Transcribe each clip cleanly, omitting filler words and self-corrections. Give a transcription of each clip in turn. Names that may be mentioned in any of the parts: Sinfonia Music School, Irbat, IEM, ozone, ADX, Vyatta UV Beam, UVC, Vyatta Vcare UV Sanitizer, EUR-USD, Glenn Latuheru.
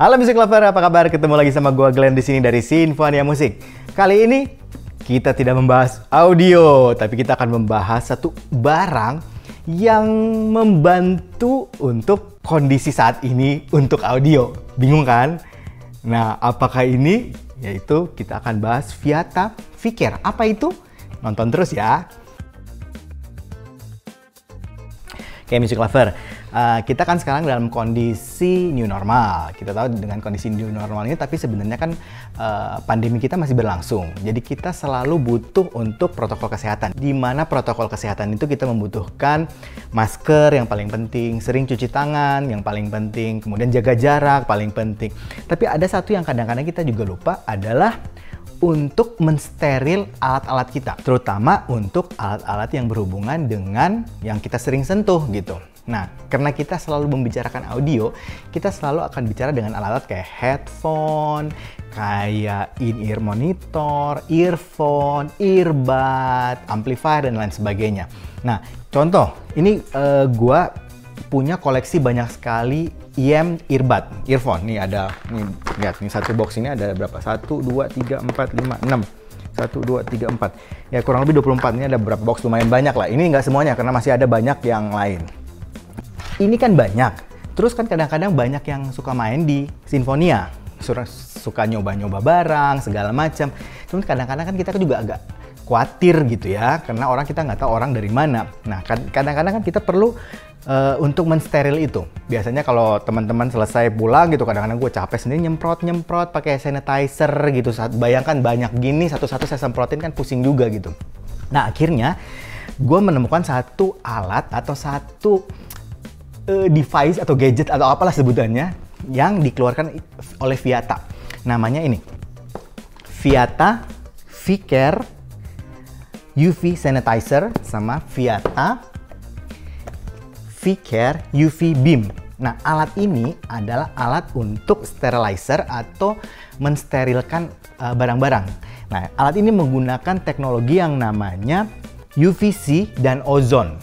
Halo Music Lover, apa kabar? Ketemu lagi sama gua Glenn di sini dari Sinfonia Music. Kali ini kita tidak membahas audio, tapi kita akan membahas satu barang yang membantu untuk kondisi saat ini untuk audio. Bingung kan? Nah, apakah ini? Yaitu kita akan bahas Vyatta Vcare. Apa itu? Nonton terus ya. Oke, Music Lover. Kita kan sekarang dalam kondisi new normal. Kita tahu dengan kondisi new normal ini, tapi sebenarnya kan pandemi kita masih berlangsung. Jadi kita selalu butuh untuk protokol kesehatan. Di mana protokol kesehatan itu kita membutuhkan masker yang paling penting, sering cuci tangan yang paling penting, kemudian jaga jarak paling penting. Tapi ada satu yang kadang-kadang kita juga lupa adalah untuk mensteril alat-alat kita, terutama untuk alat-alat yang berhubungan dengan yang kita sering sentuh gitu. Nah, karena kita selalu membicarakan audio, kita selalu akan bicara dengan alat-alat kayak headphone, kayak in-ear monitor, earphone, Irbat, amplifier, dan lain sebagainya. Nah, contoh, ini gua punya koleksi banyak sekali IEM Irbat, earphone. Nih ada, nih lihat, nih satu box ini ada berapa? 1, 2, 3, 4, 5, 6. 1, 2, 3, 4. Ya kurang lebih 24, ini ada beberapa box, lumayan banyak lah. Ini nggak semuanya karena masih ada banyak yang lain. Ini kan banyak, terus kan kadang-kadang banyak yang suka main di Sinfonia, suka nyoba-nyoba barang segala macam. Cuman kadang-kadang kan kita juga agak khawatir gitu ya, karena orang kita nggak tahu orang dari mana. Nah, kadang-kadang kan kita perlu untuk mensteril itu. Biasanya kalau teman-teman selesai pulang gitu, kadang-kadang gue capek sendiri nyemprot pakai sanitizer gitu. Bayangkan banyak gini, satu-satu saya semprotin kan pusing juga gitu. Nah, akhirnya gue menemukan satu alat atau satu device atau gadget atau apalah sebutannya yang dikeluarkan oleh Vyatta. Namanya ini Vyatta Vcare UV Sanitizer sama Vyatta Vcare UV Beam. Nah, alat ini adalah alat untuk sterilizer atau mensterilkan barang-barang. Nah, alat ini menggunakan teknologi yang namanya UVC dan ozon.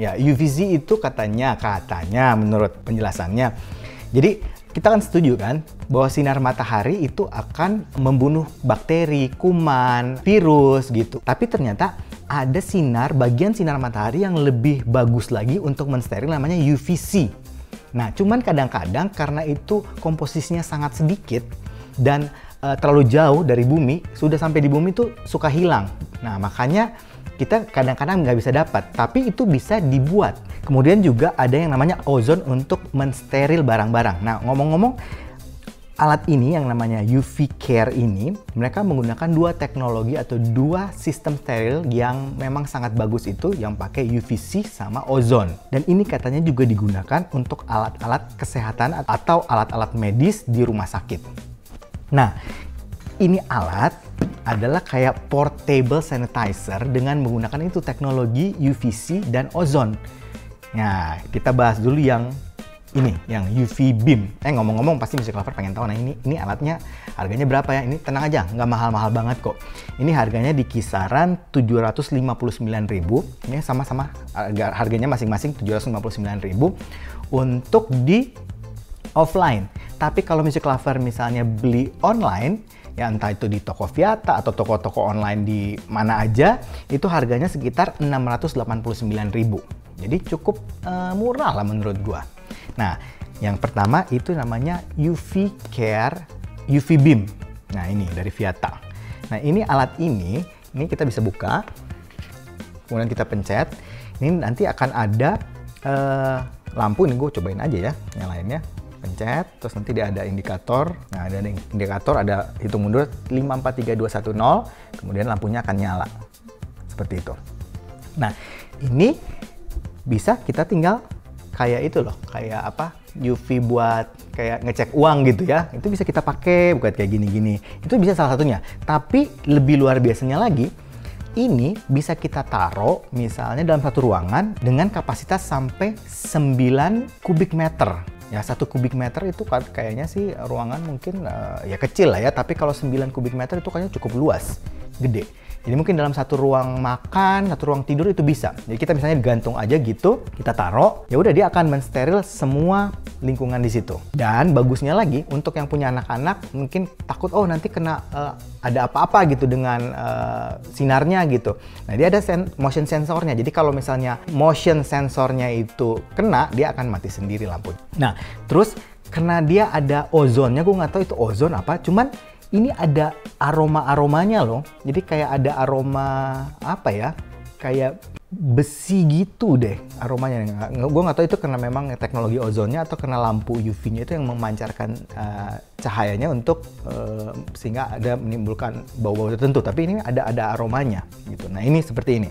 Ya, UVC itu katanya menurut penjelasannya. Jadi, kita kan setuju kan bahwa sinar matahari itu akan membunuh bakteri, kuman, virus gitu. Tapi ternyata ada bagian sinar matahari yang lebih bagus lagi untuk mensteril, namanya UVC. Nah, cuman kadang-kadang karena itu komposisinya sangat sedikit dan terlalu jauh dari bumi, sudah sampai di bumi itu suka hilang. Nah, makanya kita kadang-kadang nggak bisa dapat, tapi itu bisa dibuat. Kemudian juga ada yang namanya ozon untuk mensteril barang-barang. Nah, ngomong-ngomong, alat ini yang namanya Vyatta ini, mereka menggunakan dua teknologi atau dua sistem steril yang memang sangat bagus itu, yang pakai UVC sama ozon. Dan ini katanya juga digunakan untuk alat-alat kesehatan atau alat-alat medis di rumah sakit. Nah, ini alat adalah kayak portable sanitizer dengan menggunakan itu teknologi UVC dan ozon. Nah, kita bahas dulu yang ini, yang UV Beam. Ngomong-ngomong pasti Music Lover pengen tahu, nah ini alatnya harganya berapa ya? Ini tenang aja, nggak mahal-mahal banget kok. Ini harganya di kisaran 759.000. Ini sama-sama harganya masing-masing 759.000 untuk di offline. Tapi kalau Music Lover misalnya beli online, ya entah itu di toko Vyatta atau toko-toko online di mana aja, itu harganya sekitar 689.000. Jadi cukup murah lah menurut gua. Nah, yang pertama itu namanya Vyatta UV Beam. Nah, ini dari Vyatta. Nah, ini alat ini kita bisa buka. Kemudian kita pencet. Ini nanti akan ada lampu, ini gue cobain aja ya, yang lainnya. Pencet, terus nanti dia ada indikator. Nah, ada indikator, ada hitung mundur 5, 4, 3, 2, 1, 0. Kemudian lampunya akan nyala. Seperti itu. Nah, ini bisa kita tinggal kayak itu loh, kayak apa? UV buat kayak ngecek uang gitu ya. Itu bisa kita pakai buat kayak gini-gini. Itu bisa salah satunya. Tapi lebih luar biasanya lagi, ini bisa kita taruh misalnya dalam satu ruangan dengan kapasitas sampai 9 kubik meter. Ya, 1 kubik meter itu kayaknya sih ruangan mungkin ya kecil lah ya, tapi kalau 9 kubik meter itu kayaknya cukup luas, gede. Jadi mungkin dalam satu ruang makan, satu ruang tidur itu bisa. Jadi kita misalnya gantung aja gitu, kita taruh, ya udah dia akan mensteril semua lingkungan di situ. Dan bagusnya lagi untuk yang punya anak-anak mungkin takut oh nanti kena ada apa-apa gitu dengan sinarnya gitu. Nah dia ada motion sensornya. Jadi kalau misalnya motion sensornya itu kena, dia akan mati sendiri lampunya. Nah terus karena dia ada ozonnya, gue nggak tahu itu ozon apa, cuman ini ada aroma-aromanya loh. Jadi kayak ada aroma apa ya, kayak besi gitu deh aromanya. Gue nggak tahu itu karena memang teknologi ozonnya atau karena lampu UV-nya itu yang memancarkan cahayanya untuk sehingga ada menimbulkan bau-bau tertentu. Tapi ini ada aromanya gitu. Nah ini seperti ini.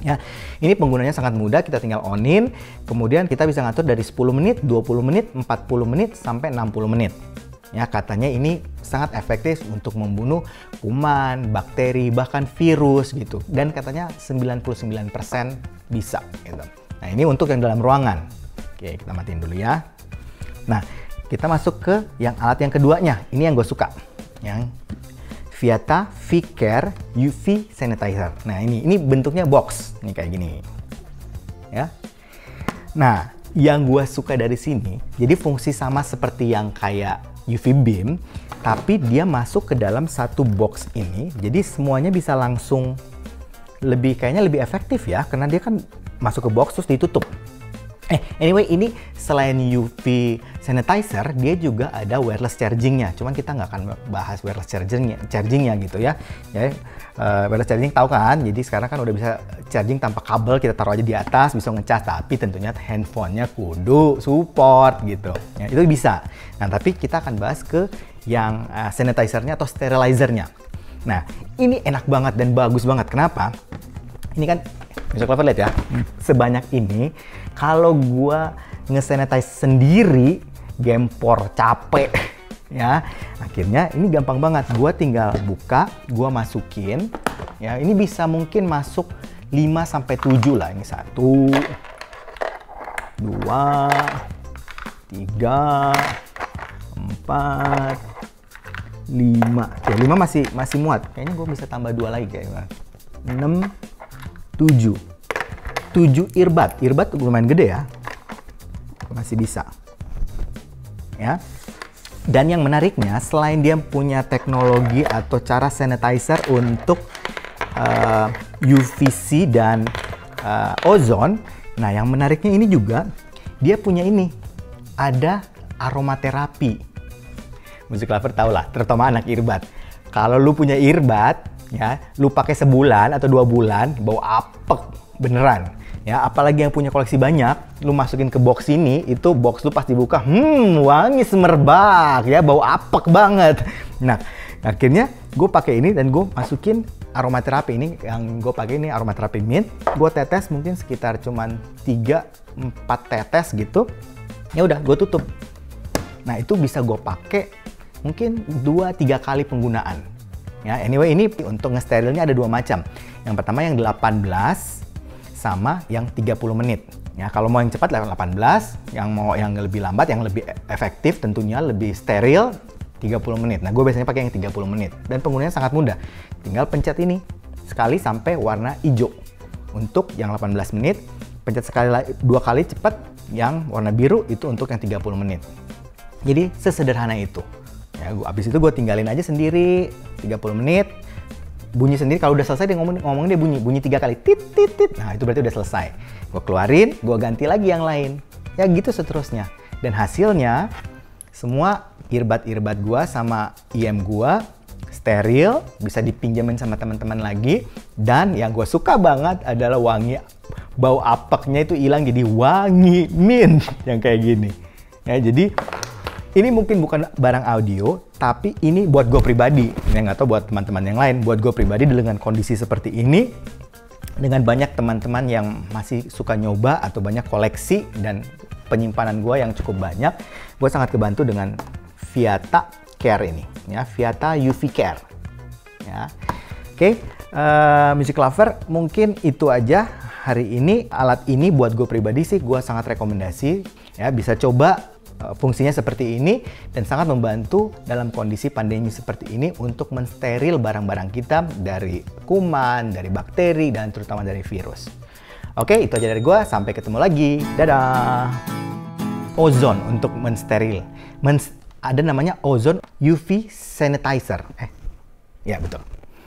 Ya, ini penggunanya sangat mudah, kita tinggal onin, kemudian kita bisa ngatur dari 10 menit, 20 menit, 40 menit, sampai 60 menit. Ya, katanya ini sangat efektif untuk membunuh kuman, bakteri, bahkan virus gitu. Dan katanya 99% bisa gitu. Nah, ini untuk yang dalam ruangan. Oke, kita matiin dulu ya. Nah, kita masuk ke yang alat yang keduanya. Ini yang gue suka. Yang Vyatta Vcare UV Sanitizer. Nah ini bentuknya box, ini kayak gini, ya. Nah yang gua suka dari sini, jadi fungsi sama seperti yang kayak UV Beam, tapi dia masuk ke dalam satu box ini, jadi semuanya bisa langsung kayaknya lebih efektif ya, karena dia kan masuk ke box terus ditutup. Anyway ini selain UV sanitizer dia juga ada wireless chargingnya. Cuman kita nggak akan bahas wireless chargingnya gitu ya. Jadi wireless charging tahu kan? Jadi sekarang kan udah bisa charging tanpa kabel, kita taruh aja di atas bisa ngecas. Tapi tentunya handphonenya kudu support gitu. Ya, itu bisa. Nah tapi kita akan bahas ke yang sanitizernya atau sterilizernya. Nah ini enak banget dan bagus banget. Kenapa? Ini kan bisa clever lihat ya, sebanyak ini. Kalau gua ngesanitize sendiri, gempor, capek ya. Akhirnya ini gampang banget, gua tinggal buka, gua masukin ya. Ini bisa mungkin masuk 5-7 lah. Ini 1, 2, 3, 4, 5. Oke, 5 masih muat. Kayaknya gua bisa tambah 2 lagi kayaknya. 6, 7 Irbat lumayan gede ya, masih bisa ya. Dan yang menariknya selain dia punya teknologi atau cara sanitizer untuk UVC dan ozon, nah yang menariknya ini juga dia punya ini, ada aromaterapi. Music lover tau lah, terutama anak Irbat. Kalau lu punya Irbat ya, lu pakai sebulan atau 2 bulan bau apek beneran ya. Apalagi yang punya koleksi banyak, lu masukin ke box ini, itu box lu pasti buka, wangi semerbak ya, bau apek banget. Nah akhirnya gue pakai ini dan gue masukin aromaterapi. Ini yang gue pakai ini aromaterapi mint, gue tetes mungkin sekitar cuman 3-4 tetes gitu ya, udah gue tutup. Nah itu bisa gue pakai mungkin 2-3 kali penggunaan. Ya, anyway ini untuk ngesterilnya ada 2 macam. Yang pertama yang 18 sama yang 30 menit. Ya, kalau mau yang cepat 18, yang mau yang lebih lambat, yang lebih efektif tentunya lebih steril 30 menit. Nah, gue biasanya pakai yang 30 menit dan penggunaannya sangat mudah. Tinggal pencet ini sekali sampai warna hijau. Untuk yang 18 menit, pencet sekali 2 kali cepat, yang warna biru itu untuk yang 30 menit. Jadi sesederhana itu. Ya, abis itu gue tinggalin aja sendiri 30 menit, bunyi sendiri. Kalau udah selesai dia ngomong dia bunyi 3 kali tit tit tit. Nah itu berarti udah selesai. Gue keluarin, gue ganti lagi yang lain. Ya gitu seterusnya. Dan hasilnya semua irbat gue sama IEM gue steril, bisa dipinjamin sama teman-teman lagi. Dan yang gue suka banget adalah wangi, bau apeknya itu hilang jadi wangi mint yang kayak gini. Ya jadi ini mungkin bukan barang audio, tapi ini buat gue pribadi. Yang nggak tahu buat teman-teman yang lain, buat gue pribadi dengan kondisi seperti ini, dengan banyak teman-teman yang masih suka nyoba atau banyak koleksi dan penyimpanan gue yang cukup banyak, gue sangat kebantu dengan Vyatta Care ini, ya Vyatta UV Care. Ya. Oke, music lover mungkin itu aja hari ini. Alat ini buat gue pribadi sih gue sangat rekomendasi, ya bisa coba. fungsinya seperti ini dan sangat membantu dalam kondisi pandemi seperti ini untuk mensteril barang-barang kita dari kuman, dari bakteri, dan terutama dari virus. Oke, itu aja dari gua. Sampai ketemu lagi. Dadah! Ozon untuk mensteril. Ada namanya ozon UV sanitizer. Ya betul.